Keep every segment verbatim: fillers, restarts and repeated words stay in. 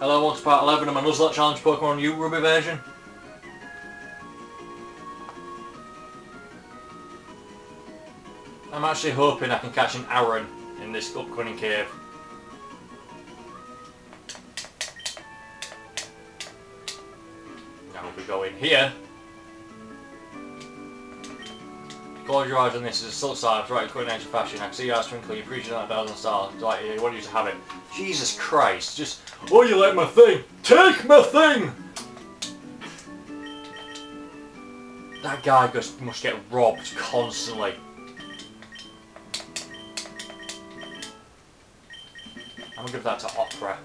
Hello, welcome to part eleven of my Nuzlocke Challenge Pokemon U Ruby version. I'm actually hoping I can catch an Aron in this upcoming cave. Now we go in here. Close your eyes on this, is a silk side, right, cutting edge of fashion. I can see your eyes twinkling, you appreciate that thousand stars. Like, you want you to have it. Jesus Christ, just, oh, you like my thing! Take my thing! That guy goes, must get robbed constantly. I'm gonna give that to Opera.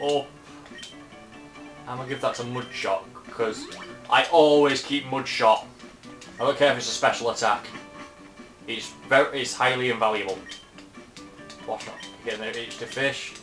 Oh. I'm gonna give that to Mudshot, because I always keep Mudshot. I don't care if it's a special attack. It's very, it's highly invaluable. What's not getting there? It's the fish.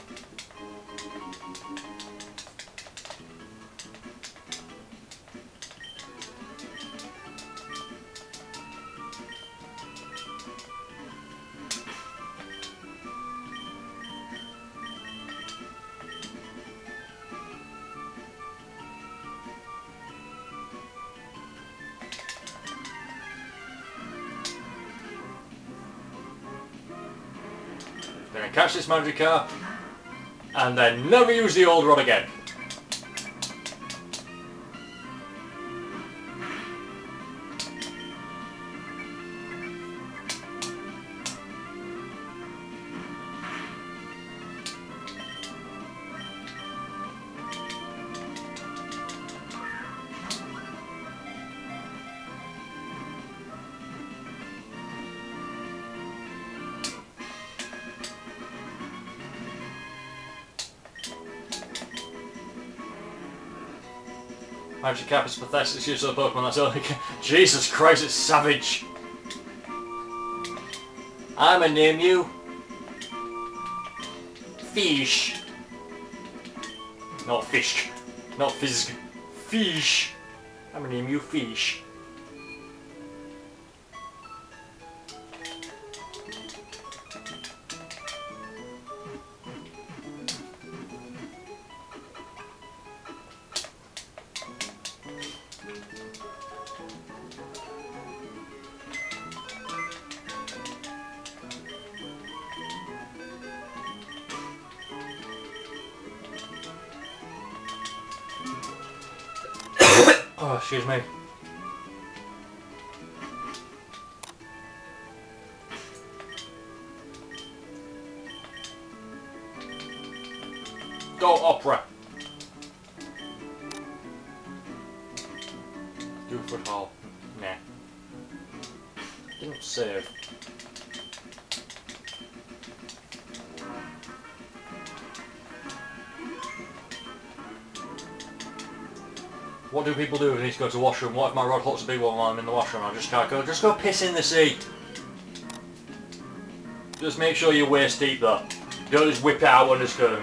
Then I catch this Magikarp, and then never use the old rod again. Magikarp is pathetic, it's usually a Pokemon that's only... Jesus Christ, it's savage! I'ma name you... Fish. Not Fish. Not Fizz. Fish. I'ma name you Fish. Oh, excuse me. Go Opera. Do football. Nah. Didn't save. What do people do if I need to go to the washroom? What if my rod holds a big one while I'm in the washroom? I just can't go. Just go piss in the sea. Just make sure you're waist deep though. Don't just whip it out and just go.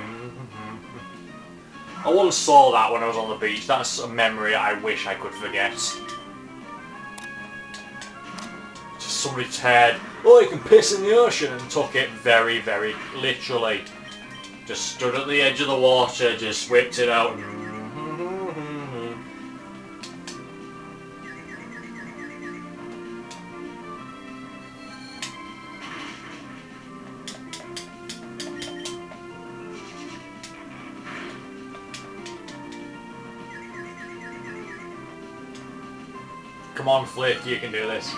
I once saw that when I was on the beach. That's a memory I wish I could forget. Just somebody teared. Oh, you can piss in the ocean, and took it very, very literally. Just stood at the edge of the water, just whipped it out. And come on, Flik, you can do this.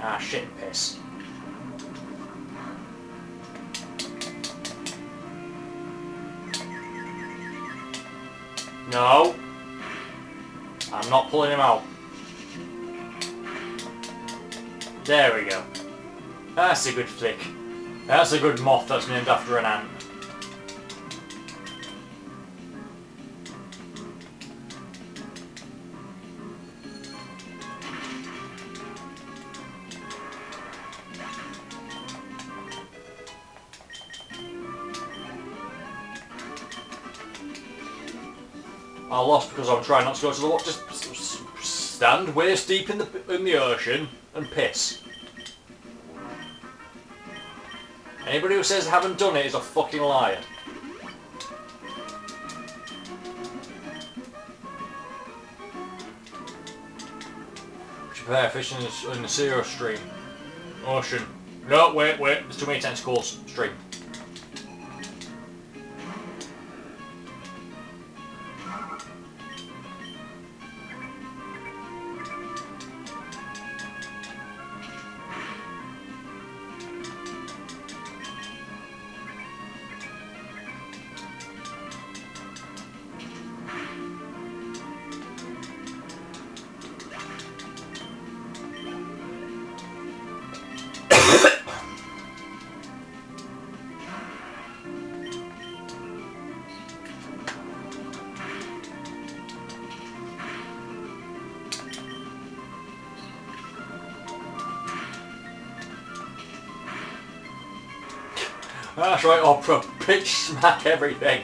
Ah, shit and piss. No. I'm not pulling him out. There we go. That's a good flick. That's a good moth that's named after an ant. I lost because I'm trying not to go to the water. Just stand waist deep in the in the ocean and piss. Anybody who says they haven't done it is a fucking liar. Prepare fishing in the zero stream. Ocean. No, wait, wait. There's too many tentacles. Stream. That's right, Opera, bitch smack everything.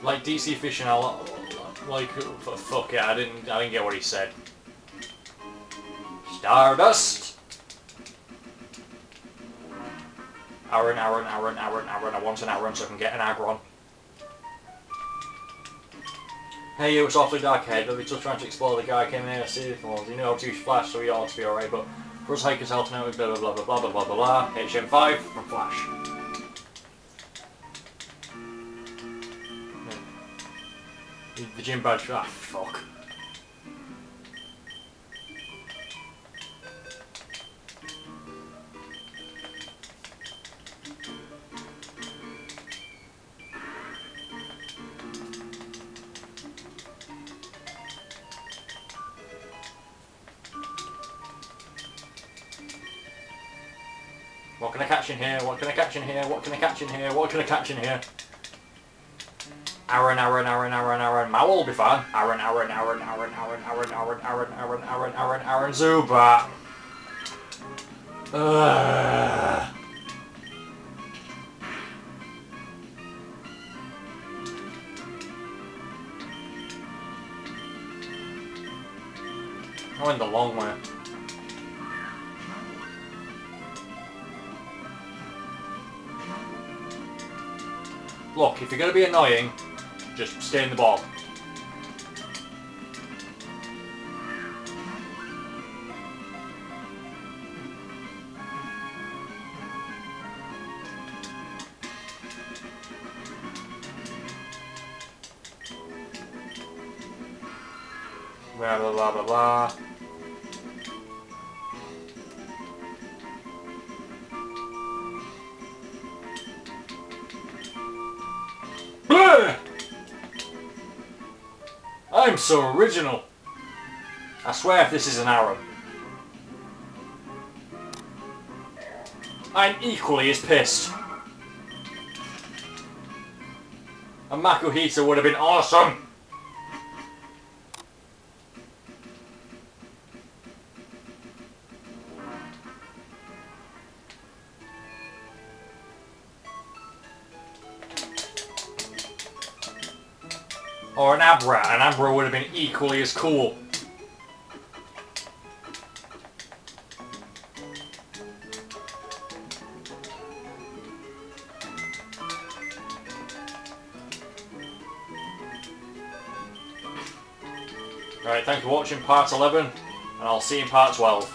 Like D C fishing, I like. Fuck it, I didn't. I didn't get what he said. Stardust. Aron, Aron, Aron, Aron, Aron. I want an Aron so I can get an Aggron. Hey, you, it's awfully dark head. It'll be tough trying to explore the guy I came here to see for. You know, to Flash, so we all ought to be alright. But for us hikers, health now, blah blah blah blah blah blah blah. H M five from Flash. The gym badge, ah fuck. What can I catch in here? What can I catch in here? What can I catch in here? What can I catch in here? Aron, Aron, Aron, Aron, Aron, Mao will be fine. Aron, Aron, Aron, Aron, Aron, Aron, Aron, Aron, Aron, Aron, Aron, Aron, Zubat. Ugh. I went the long way. Look, if you're going to be annoying, just stay in the ball. Blah blah blah blah blah. I'm so original. I swear if this is an Aron. I'm equally as pissed. A Makuhita would have been awesome. Or an Abra. An Abra would have been equally as cool. Right, thanks for watching part eleven, and I'll see you in part twelve.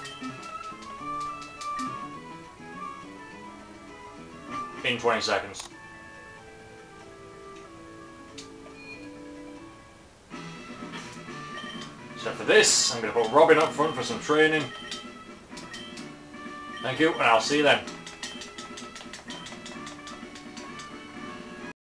In twenty seconds. So for this, I'm going to put Robin up front for some training. Thank you, and I'll see you then.